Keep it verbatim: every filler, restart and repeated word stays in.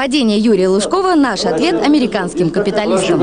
падение Юрия Лужкова – наш ответ американским капиталистам.